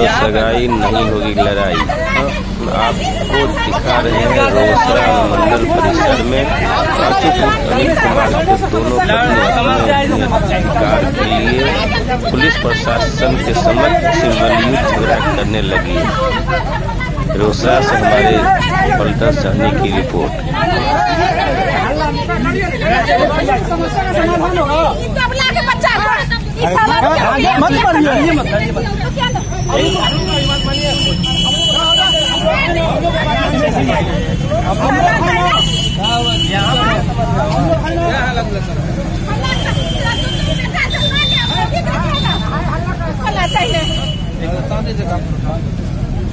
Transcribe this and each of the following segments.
जरूरत लगाई नहीं होगी लड़ाई। आपको दिखा रहे हैं रोसड़ा मंडल परिसर में पांचूपुर अनिल कुमार के दोनों कार के लिए पुलिस प्रशासन के समक्ष सिंबल विरोध करने लगी। रोसड़ा से हमारे पलटा सहनी की रिपोर्ट। मत मारिए,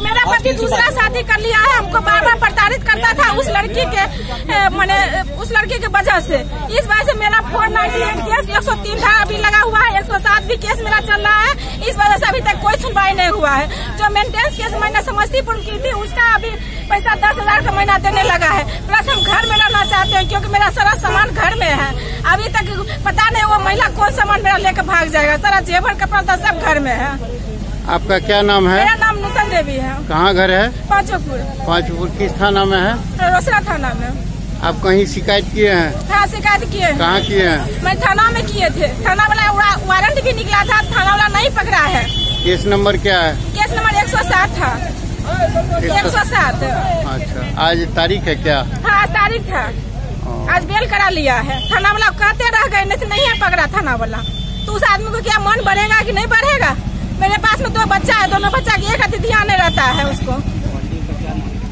मेरा पति दूसरा शादी कर लिया है। हमको बार बार प्रताड़ित करता था उस लड़की के माने उस लड़की के वजह से। इस वजह से मेरा 498 केस 103 था, अभी लगा हुआ है 107 भी केस मेरा चल रहा है। इस वजह से अभी तक कोई सुनवाई नहीं हुआ है। जो मेंटेनेंस केस मैंने समस्तीपुर की थी उसका अभी पैसा 10,000 का महीना देने लगा है। प्लस हम घर में रहना चाहते हैं क्योंकि मेरा सारा सामान घर में है। अभी तक पता नहीं वो महिला कौन सामान मेरा लेकर भाग जाएगा। सारा जेवर कपड़ा सब घर में है। आपका क्या नाम है? मेरा नाम नूतन देवी है। कहाँ घर है? पांचूपुर। पांचूपुर किस थाना में है? रोसड़ा थाना में। आप कहीं शिकायत किए हैं? हाँ, शिकायत किए हैं। कहाँ किए हैं? मैं थाना में किए थे। थाना वाला वारंट भी निकला था, थाना वाला नहीं पकड़ा है। केस नंबर क्या है? केस नंबर 107 था। 107। अच्छा, आज तारीख है क्या? हाँ, तारीख था। आज बेल करा लिया है। थाना वाला कहते रह गए, नहीं है पकड़ा थाना वाला। तो उस आदमी को क्या मन बढ़ेगा कि नहीं बढ़ेगा? मेरे पास में 2 बच्चा है, दोनों बच्चा की एक ध्यान नहीं रहता है उसको।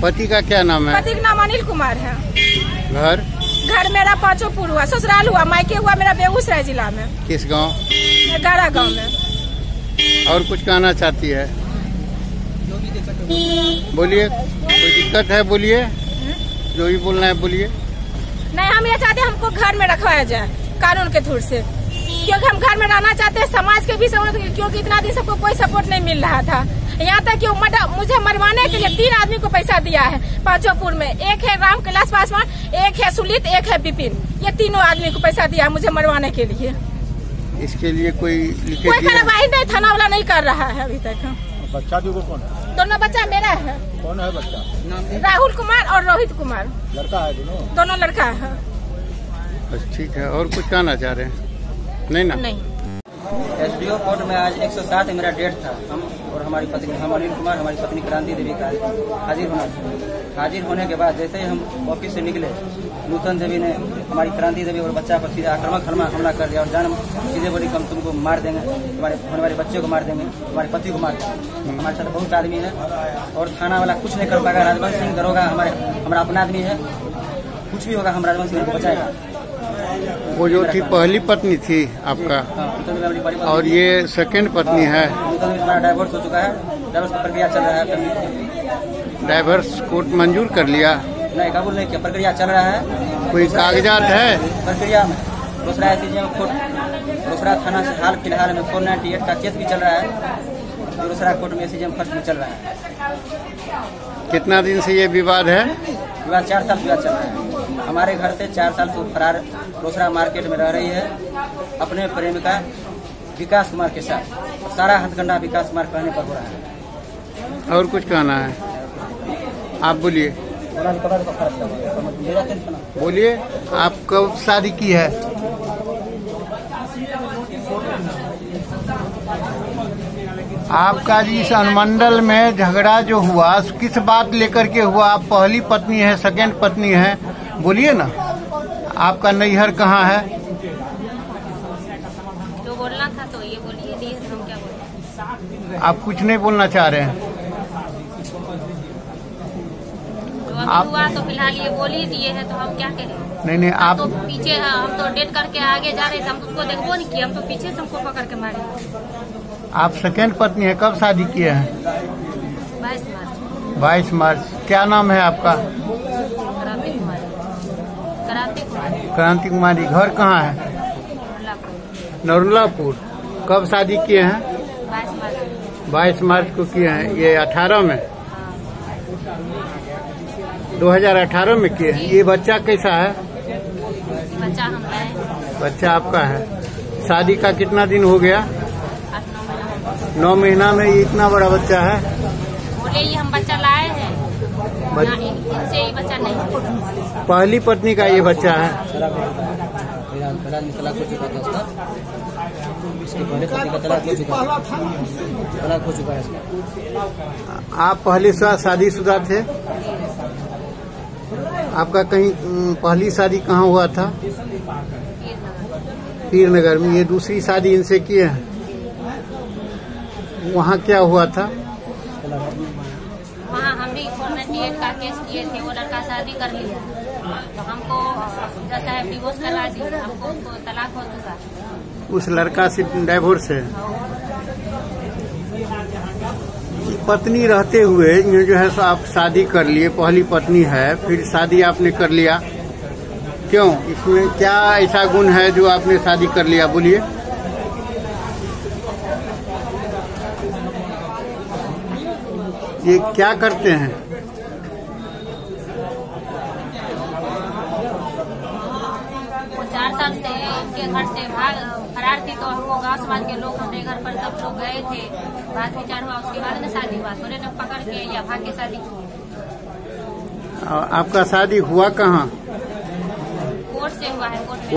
पति का क्या नाम है? पति का नाम अनिल कुमार है। घर मेरा पांचूपुर हुआ, ससुराल हुआ, मायके हुआ मेरा बेगूसराय जिला में। किस गांव? गारा गांव में। और कुछ कहना चाहती है? बोलिए, कोई दिक्कत है बोलिए, जो भी बोलना है बोलिए। नहीं, हम ये चाहते हैं हमको घर में रखवाया जाए कानून के थ्रू से, क्योंकि हम घर में रहना चाहते हैं। समाज के भी सपोर्ट, क्योंकि इतना दिन सबको कोई सपोर्ट नहीं मिल रहा था। यहाँ तक कि मुझे मरवाने के लिए 3 आदमी को पैसा दिया है पांचोपुर में। एक है राम कैलाश पासवान, एक है सुलित, एक है विपिन। ये तीनों आदमी को पैसा दिया मुझे मरवाने के लिए। इसके लिए कोई कार्रवाई नहीं, थाना वाला नहीं कर रहा है अभी तक। बच्चा भी कौन? दोनों बच्चा मेरा है। कौन है बच्चा? राहुल कुमार और रोहित कुमार। लड़का है दोनों? दोनों लड़का है। बस ठीक है, और कुछ कहना चाह रहे हैं? नहीं। एसडीओ कोर्ट में आज 107 मेरा डेट था। हम और हमारी पत्नी, हम अनिल कुमार, हमारी पत्नी क्रांति देवी का हाजिर होना था। हाजिर होने के बाद जैसे ही हम ऑफिस से निकले, नूतन देवी ने हमारी क्रांति देवी और बच्चा पर सीधा आक्रामक हमला कर दिया और जान सीधे बोली हम तुमको मार देंगे, हमारे बच्चे को मार देंगे, हमारे पति को मार देंगे। हमारे साथ बहुत आदमी है और थाना वाला कुछ नहीं कर पाएगा। राजवंश सिंह दरोगा हमारा अपना आदमी है, कुछ भी होगा हम राजवंश सिंह को बचाएगा। वो जो थी पहली पत्नी थी आपका? हाँ, और ये सेकंड पत्नी है। डाइवर्स हो चुका है, डाइवर्स की प्रक्रिया चल रहा है। डाइवर्स कोर्ट मंजूर कर लिया? नहीं, कबूल नहीं किया, प्रक्रिया चल रहा है। कोई कागजात है? प्रक्रिया दूसरा कोर्ट, दूसरा थाना से हाल फिलहाल में 498 का केस भी चल रहा है। दूसरा कोर्ट में एसीजेम फर्स्ट में चल रहा है। कितना दिन से ये विवाद है? विवाद 4 साल से चल रहा है। हमारे घर से 4 साल से फरार रोसड़ा मार्केट में रह रही है अपने प्रेमिका विकास कुमार के साथ। सारा हथकंडा विकास कुमार कहने पर हो रहा है। और कुछ कहना है? आप बोलिए। बोलिए, आप कब शादी की है? आपका जी इस अनुमंडल में झगड़ा जो हुआ किस बात लेकर के हुआ? आप पहली पत्नी है, सेकंड पत्नी है, बोलिए ना। आपका नैहर कहाँ है? तो बोलना था तो ये बोलिए, हम क्या बोलें? आप कुछ नहीं बोलना चाह रहे हैं? आप हुआ तो फिलहाल ये बोल ही दिए हैं तो हम क्या करें? नहीं आप तो पीछे हम तो डेट करके आगे जा रहे थे, हम तो उसको देखो नहीं किया, हम तो पीछे से हमको पकड़ के मारे। आप सेकंड पत्नी है, कब शादी किया है? 22 मार्च। क्या नाम है आपका? क्रांति कुमारी। घर कहाँ है? नरुलापुर। कब शादी किए हैं? 22 मार्च को किए हैं। ये 18 में 2018 में किए हैं। ये बच्चा कैसा है? बच्चा हमारा है। बच्चा आपका है। शादी का कितना दिन हो गया? 9 महीना में ये इतना बड़ा बच्चा है? बोले ये हम बच्चा लाए हैं, इनसे ये बच्चा नहीं। पहली पत्नी का ये बच्चा है। आप पहले शादीशुदा थे? आपका कहीं पहली शादी कहाँ हुआ था? पीरनगर में। ये दूसरी शादी इनसे किए हैं, वहाँ क्या हुआ था? वहाँ हम भी फोर्नेट का केस किए थे, वो लड़का शादी कर लिया तो हमको जैसा है डिवोर्स करा दिया, हमको तो तलाक हो चुका। उस लड़का से डिवोर्स है। पत्नी रहते हुए जो है सो आप शादी कर लिए, पहली पत्नी है, फिर शादी आपने कर लिया, क्यों? इसमें क्या ऐसा गुण है जो आपने शादी कर लिया, बोलिए? ये क्या करते हैं? वो 4 साल से इनके घर से फरार थी, तो हम वो गाँव समाज के लोग हमारे घर पर सब लोग गए थे, बात विचार हुआ, उसके बाद में शादी हुआ। थोड़े न पकड़ के या भाग के शादी हुई। आपका शादी हुआ कहाँ? कोर्ट से हुआ है, कोर्ट।